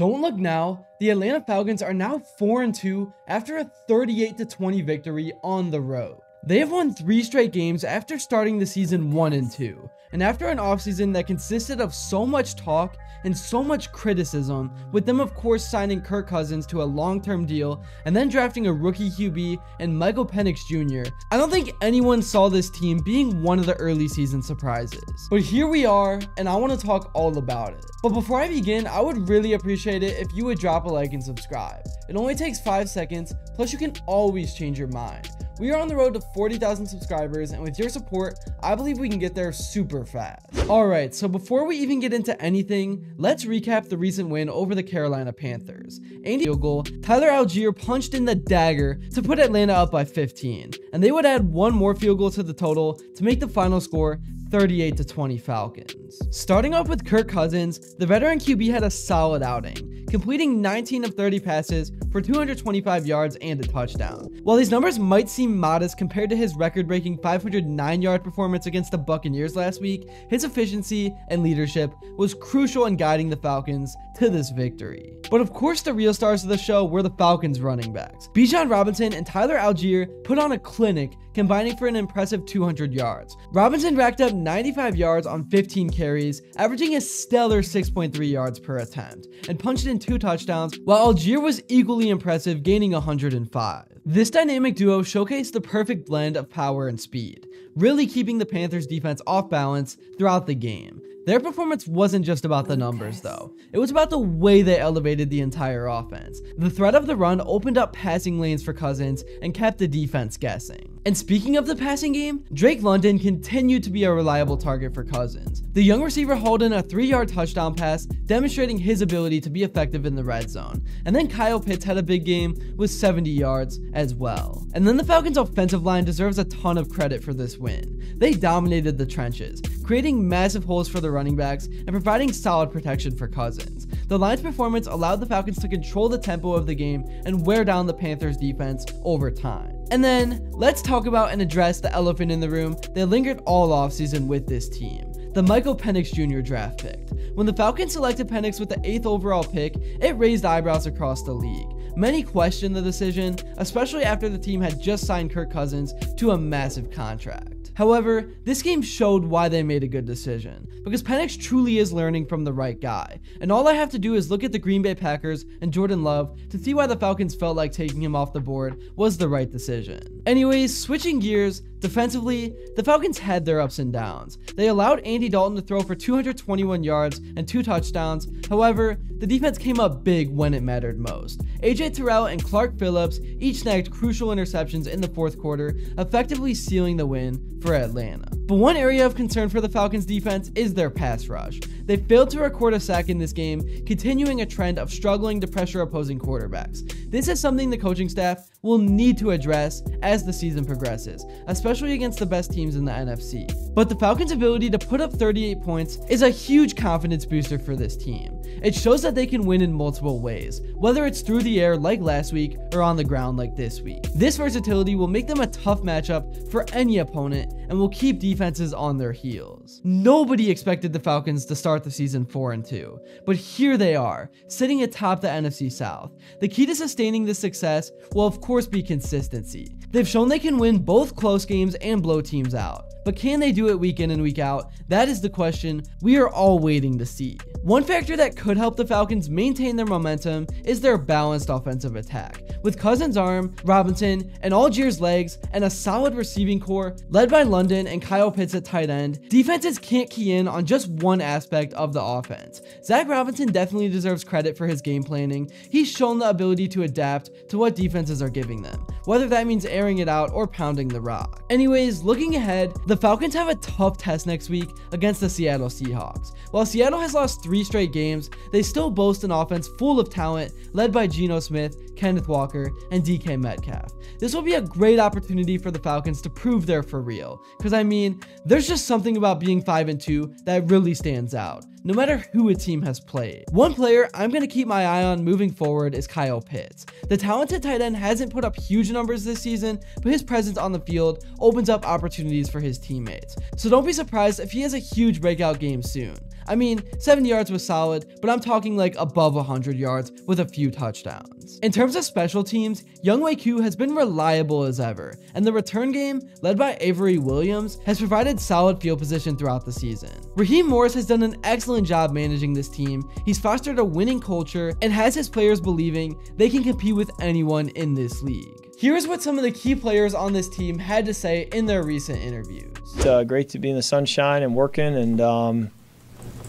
don't look now, the Atlanta Falcons are now 4-2 after a 38-20 victory on the road. They have won 3 straight games after starting the season 1-2, and after an offseason that consisted of so much talk and so much criticism, with them of course signing Kirk Cousins to a long-term deal and then drafting a rookie QB and Michael Penix Jr. I don't think anyone saw this team being one of the early season surprises. But here we are, and I want to talk all about it. But before I begin, I would really appreciate it if you would drop a like and subscribe. It only takes 5 seconds, plus you can always change your mind. We are on the road to 40,000 subscribers, and with your support, I believe we can get there super fast. Alright, so before we even get into anything, let's recap the recent win over the Carolina Panthers. Andy Dalton, Tyler Allgeier punched in the dagger to put Atlanta up by 15, and they would add one more field goal to the total to make the final score 38-20 Falcons. Starting off with Kirk Cousins, the veteran QB had a solid outing, completing 19 of 30 passes for 225 yards and a touchdown. While these numbers might seem modest compared to his record-breaking 509-yard performance against the Buccaneers last week, his efficiency and leadership was crucial in guiding the Falcons to this victory. But of course, the real stars of the show were the Falcons running backs. Bijan Robinson and Tyler Allgeier put on a clinic, combining for an impressive 200 yards. Robinson racked up 95 yards on 15 carries, averaging a stellar 6.3 yards per attempt, and punched in 2 touchdowns, while Allgeier was equally impressive, gaining 105. This dynamic duo showcased the perfect blend of power and speed, really keeping the Panthers defense off balance throughout the game. Their performance wasn't just about the numbers though, it was about the way they elevated the entire offense. The threat of the run opened up passing lanes for Cousins and kept the defense guessing. And speaking of the passing game, Drake London continued to be a reliable target for Cousins. The young receiver hauled in a 3-yard touchdown pass, demonstrating his ability to be effective in the red zone. And then Kyle Pitts had a big game with 70 yards as well. And then the Falcons' offensive line deserves a ton of credit for this win. They dominated the trenches, creating massive holes for the running backs and providing solid protection for Cousins. The line's performance allowed the Falcons to control the tempo of the game and wear down the Panthers' defense over time. And then, let's talk about and address the elephant in the room that lingered all offseason with this team: the Michael Penix Jr. draft pick. When the Falcons selected Penix with the 8th overall pick, it raised eyebrows across the league. Many questioned the decision, especially after the team had just signed Kirk Cousins to a massive contract. However, this game showed why they made a good decision, because Penix truly is learning from the right guy, and all I have to do is look at the Green Bay Packers and Jordan Love to see why the Falcons felt like taking him off the board was the right decision. Anyways, switching gears, defensively, the Falcons had their ups and downs. They allowed Andy Dalton to throw for 221 yards and 2 touchdowns. However, the defense came up big when it mattered most. AJ Terrell and Clark Phillips each snagged crucial interceptions in the 4th quarter, effectively sealing the win for Atlanta. But one area of concern for the Falcons defense is their pass rush. They failed to record a sack in this game, continuing a trend of struggling to pressure opposing quarterbacks. This is something the coaching staff will need to address as the season progresses, especially against the best teams in the NFC. But the Falcons' ability to put up 38 points is a huge confidence booster for this team. It shows that they can win in multiple ways, whether it's through the air like last week or on the ground like this week. This versatility will make them a tough matchup for any opponent and will keep defenses on their heels. Nobody expected the Falcons to start the season 4-2, but here they are, sitting atop the NFC South. The key to sustaining this success will of course be consistency. They've shown they can win both close games and blow teams out. But can they do it week in and week out? That is the question we are all waiting to see. One factor that could help the Falcons maintain their momentum is their balanced offensive attack. With Cousins' arm, Robinson, and Allgeier's legs, and a solid receiving core led by London and Kyle Pitts at tight end, defenses can't key in on just one aspect of the offense. Zac Robinson definitely deserves credit for his game planning. He's shown the ability to adapt to what defenses are giving them, whether that means airing it out or pounding the rock. Anyways, looking ahead, the Falcons have a tough test next week against the Seattle Seahawks. While Seattle has lost 3 straight games, they still boast an offense full of talent led by Geno Smith, Kenneth Walker, and DK Metcalf. This will be a great opportunity for the Falcons to prove they're for real, because I mean, there's just something about being 5-2 that really stands out, no matter who a team has played. One player I'm going to keep my eye on moving forward is Kyle Pitts. The talented tight end hasn't put up huge numbers this season, but his presence on the field opens up opportunities for his teammates, so don't be surprised if he has a huge breakout game soon. I mean, 70 yards was solid, but I'm talking like above 100 yards with a few touchdowns. In terms of special teams, Younghoe Koo has been reliable as ever, and the return game, led by Avery Williams, has provided solid field position throughout the season. Raheem Morris has done an excellent job managing this team. He's fostered a winning culture and has his players believing they can compete with anyone in this league. Here's what some of the key players on this team had to say in their recent interviews. It's great to be in the sunshine and working and,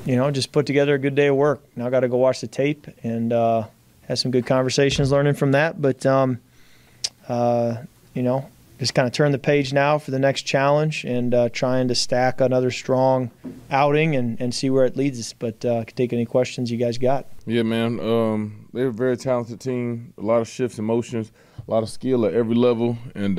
you know, just put together a good day of work. Now I got to go watch the tape and have some good conversations learning from that. But, you know, just kind of turn the page now for the next challenge and trying to stack another strong outing and see where it leads us. But I can take any questions you guys got. Yeah, man. They're a very talented team, a lot of shifts and motions. A lot of skill at every level, and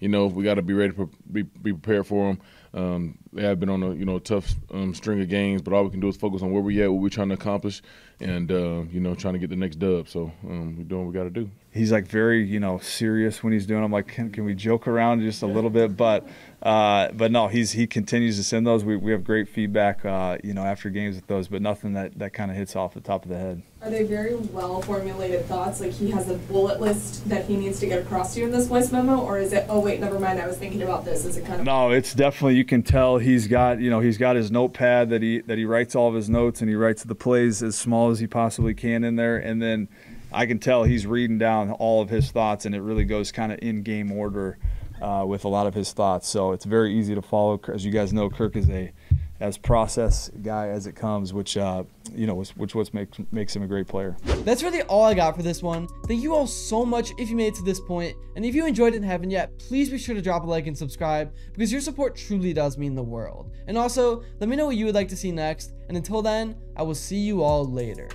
you know, we got to be ready to be prepared for them. They have been on a tough string of games, but all we can do is focus on where we're at, what we're trying to accomplish, and you know, trying to get the next dub. So we're doing what we got to do. He's like very serious when he's doing. I'm like, can we joke around just a little bit? But no, he continues to send those. We have great feedback, you know, after games with those, but nothing that kind of hits off the top of the head. Are they very well formulated thoughts? Like he has a bullet list that he needs to get across to you in this voice memo, or is it? Oh wait, never mind. I was thinking about this. Is it kind of? No, it's definitely, you can tell he's got his notepad that he writes all of his notes, and he writes the plays as small as he possibly can in there, and then I can tell he's reading down all of his thoughts, and it really goes kind of in game order with a lot of his thoughts. So it's very easy to follow. As you guys know, Kirk is as process guy as it comes, which you know, which makes him a great player. That's really all I got for this one. Thank you all so much if you made it to this point, and if you enjoyed it and haven't yet, please be sure to drop a like and subscribe, because your support truly does mean the world. And also, let me know what you would like to see next, and until then, I will see you all later.